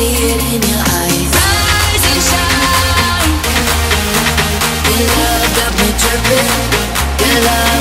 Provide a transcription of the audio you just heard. see it in your eyes. Rise and shine. Your love got me dripping. Your love.